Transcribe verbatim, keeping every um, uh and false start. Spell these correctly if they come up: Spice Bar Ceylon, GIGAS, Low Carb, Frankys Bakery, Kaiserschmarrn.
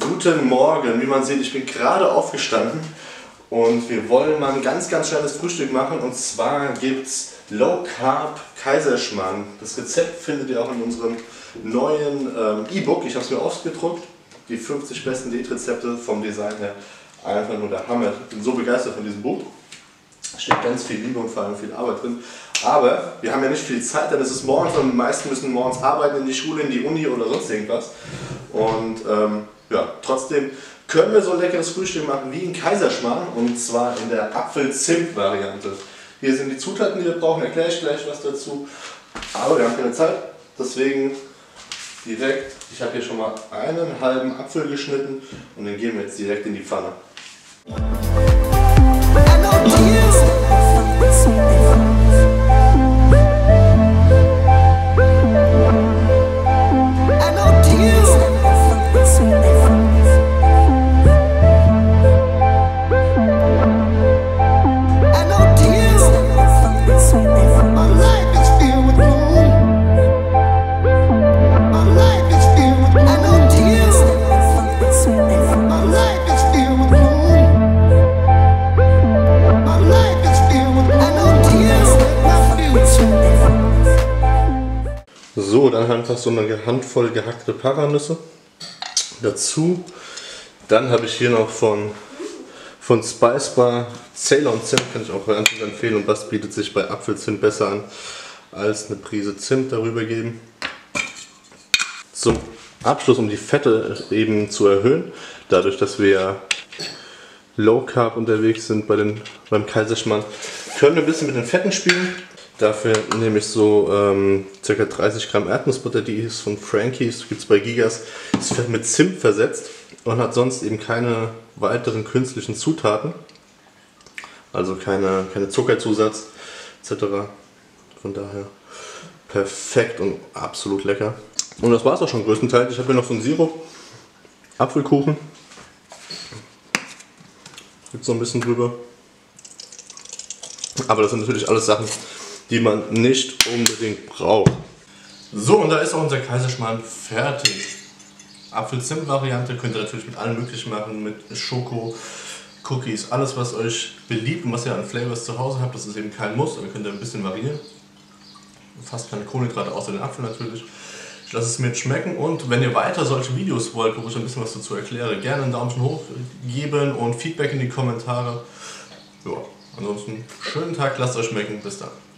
Guten Morgen, wie man sieht, ich bin gerade aufgestanden und wir wollen mal ein ganz, ganz schnelles Frühstück machen, und zwar gibt es Low Carb Kaiserschmarrn. Das Rezept findet ihr auch in unserem neuen ähm, E-Book, ich habe es mir ausgedruckt, die fünfzig besten Diätrezepte vom Design her, einfach nur der Hammer. Ich bin so begeistert von diesem Buch, da steht ganz viel Liebe und vor allem viel Arbeit drin. Aber wir haben ja nicht viel Zeit, denn es ist morgens und die meisten müssen morgens arbeiten, in die Schule, in die Uni oder sonst irgendwas. Und ähm, ja, trotzdem können wir so ein leckeres Frühstück machen wie ein Kaiserschmarrn, und zwar in der Apfel-Zimt-Variante. Hier sind die Zutaten, die wir brauchen, erkläre ich gleich was dazu. Aber wir haben keine Zeit, deswegen direkt, ich habe hier schon mal einen halben Apfel geschnitten und den geben wir jetzt direkt in die Pfanne. So, dann einfach so eine Handvoll gehackte Paranüsse dazu. Dann habe ich hier noch von, von Spice Bar Ceylon Zimt, kann ich auch wärmstens empfehlen, und das bietet sich bei Apfelzimt besser an, als eine Prise Zimt darüber geben. Zum Abschluss, um die Fette eben zu erhöhen, dadurch, dass wir Low Carb unterwegs sind bei den, beim Kaiserschmarrn, können wir ein bisschen mit den Fetten spielen. Dafür nehme ich so ähm, ca. dreißig Gramm Erdnussbutter, die ist von Frankies, gibt es bei GIGAS, ist mit Zimt versetzt und hat sonst eben keine weiteren künstlichen Zutaten, also keine, keine Zuckerzusatz et cetera. Von daher perfekt und absolut lecker. Und das war es auch schon größtenteils. Ich habe hier noch so einen Sirup, Apfelkuchen, gibt es noch ein bisschen drüber. Aber das sind natürlich alles Sachen, die man nicht unbedingt braucht. So, und da ist auch unser Kaiserschmarrn fertig. Apfel-Zimt-Variante könnt ihr natürlich mit allem möglichen machen, mit Schoko, Cookies, alles was euch beliebt und was ihr an Flavors zu Hause habt. Das ist eben kein Muss, aber könnt ihr ein bisschen variieren. Fast keine Kohlenhydrate außer den Apfel natürlich. Ich lasse es mir jetzt schmecken, und wenn ihr weiter solche Videos wollt, wo ich ein bisschen was dazu erkläre, gerne einen Daumen hoch geben und Feedback in die Kommentare. Ja, ansonsten schönen Tag, lasst euch schmecken, bis dann.